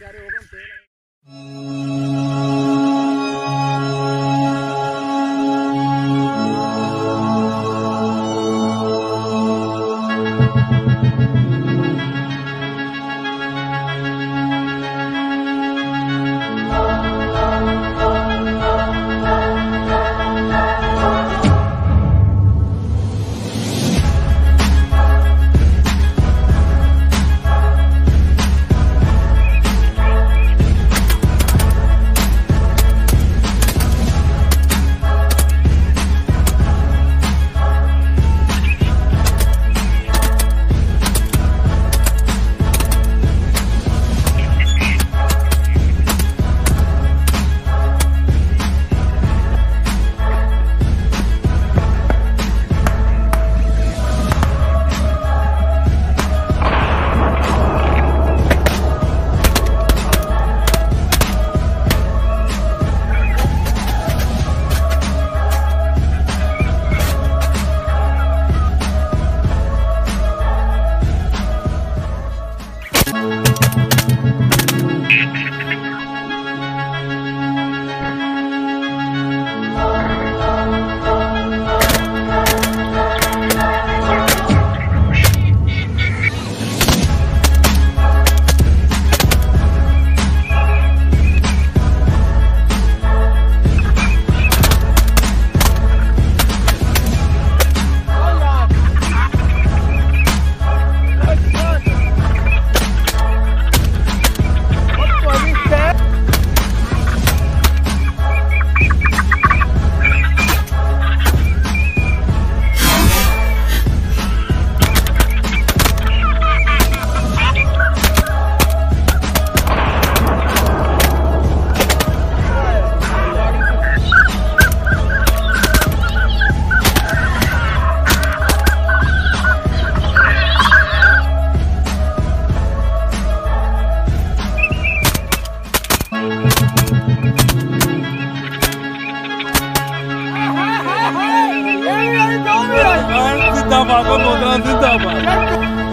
बेचारे होगा Zindabad, Ramadan Zindabad.